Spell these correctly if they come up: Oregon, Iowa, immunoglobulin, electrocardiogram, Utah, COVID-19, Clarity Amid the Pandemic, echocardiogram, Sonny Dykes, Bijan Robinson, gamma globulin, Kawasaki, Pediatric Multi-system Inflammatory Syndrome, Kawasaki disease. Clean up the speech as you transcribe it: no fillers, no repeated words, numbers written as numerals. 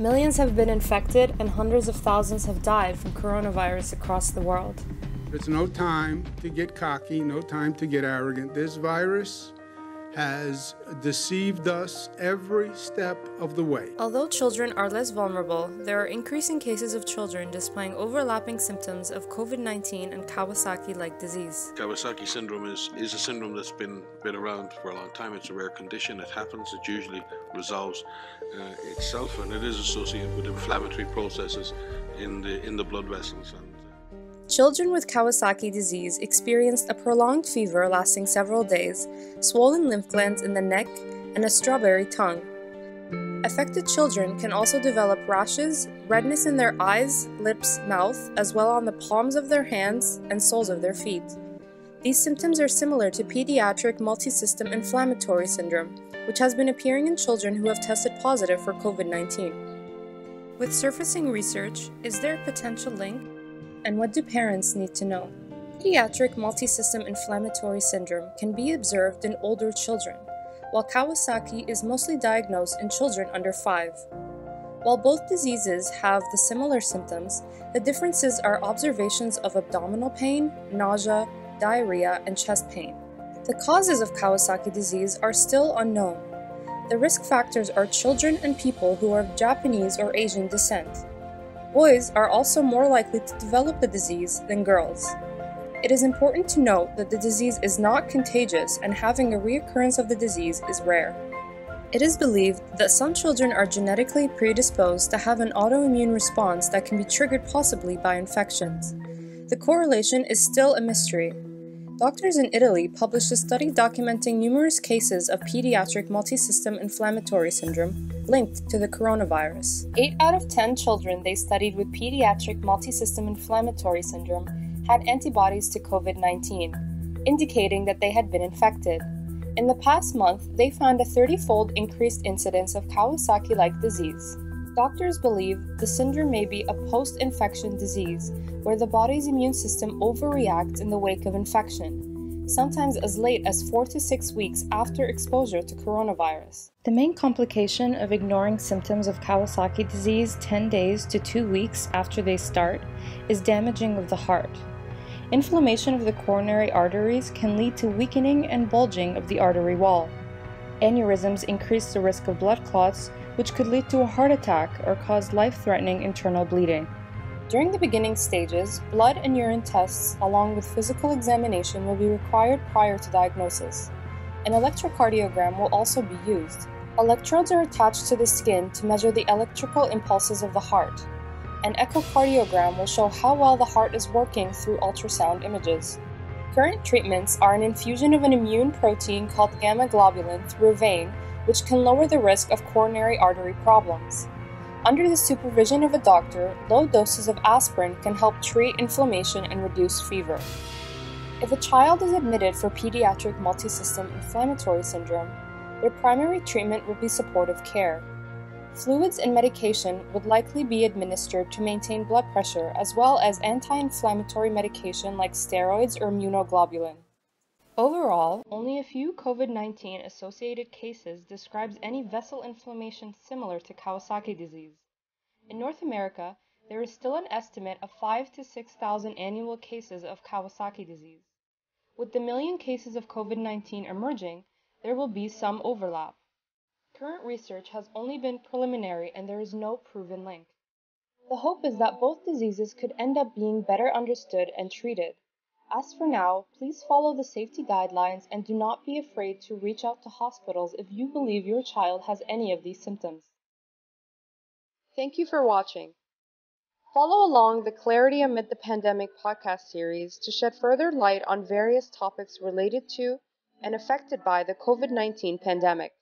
Millions have been infected and hundreds of thousands have died from coronavirus across the world. There's no time to get cocky, no time to get arrogant. This virus has deceived us every step of the way. Although children are less vulnerable, there are increasing cases of children displaying overlapping symptoms of COVID-19 and Kawasaki-like disease. Kawasaki syndrome is a syndrome that's been around for a long time. It's a rare condition. It happens. It usually resolves itself, and it is associated with inflammatory processes in the blood vessels. Children with Kawasaki disease experienced a prolonged fever lasting several days, swollen lymph glands in the neck, and a strawberry tongue. Affected children can also develop rashes, redness in their eyes, lips, mouth, as well on the palms of their hands and soles of their feet. These symptoms are similar to Pediatric Multi-system Inflammatory Syndrome, which has been appearing in children who have tested positive for COVID-19. With surfacing research, is there a potential link? And what do parents need to know? Pediatric multisystem inflammatory syndrome can be observed in older children, while Kawasaki is mostly diagnosed in children under 5. While both diseases have the similar symptoms, the differences are observations of abdominal pain, nausea, diarrhea, and chest pain. The causes of Kawasaki disease are still unknown. The risk factors are children and people who are of Japanese or Asian descent. Boys are also more likely to develop the disease than girls. It is important to note that the disease is not contagious and having a reoccurrence of the disease is rare. It is believed that some children are genetically predisposed to have an autoimmune response that can be triggered possibly by infections. The correlation is still a mystery. Doctors in Italy published a study documenting numerous cases of pediatric multisystem inflammatory syndrome linked to the coronavirus. 8 out of 10 children they studied with pediatric multisystem inflammatory syndrome had antibodies to COVID-19, indicating that they had been infected. In the past month, they found a 30-fold increased incidence of Kawasaki-like disease. Doctors believe the syndrome may be a post-infection disease, where the body's immune system overreacts in the wake of infection, sometimes as late as 4 to 6 weeks after exposure to coronavirus. The main complication of ignoring symptoms of Kawasaki disease 10 days to 2 weeks after they start is damaging of the heart. Inflammation of the coronary arteries can lead to weakening and bulging of the artery wall. Aneurysms increase the risk of blood clots, which could lead to a heart attack or cause life-threatening internal bleeding. During the beginning stages, blood and urine tests along with physical examination will be required prior to diagnosis. An electrocardiogram will also be used. Electrodes are attached to the skin to measure the electrical impulses of the heart. An echocardiogram will show how well the heart is working through ultrasound images. Current treatments are an infusion of an immune protein called gamma globulin through a vein, which can lower the risk of coronary artery problems. Under the supervision of a doctor, low doses of aspirin can help treat inflammation and reduce fever. If a child is admitted for pediatric multisystem inflammatory syndrome, their primary treatment will be supportive care. Fluids and medication would likely be administered to maintain blood pressure, as well as anti-inflammatory medication like steroids or immunoglobulin. Overall, only a few COVID-19 associated cases describes any vessel inflammation similar to Kawasaki disease. In North America, there is still an estimate of 5,000 to 6,000 annual cases of Kawasaki disease. With the million cases of COVID-19 emerging, there will be some overlap. Current research has only been preliminary and there is no proven link. The hope is that both diseases could end up being better understood and treated. As for now, please follow the safety guidelines and do not be afraid to reach out to hospitals if you believe your child has any of these symptoms. Thank you for watching. Follow along the Clarity Amid the Pandemic podcast series to shed further light on various topics related to and affected by the COVID-19 pandemic.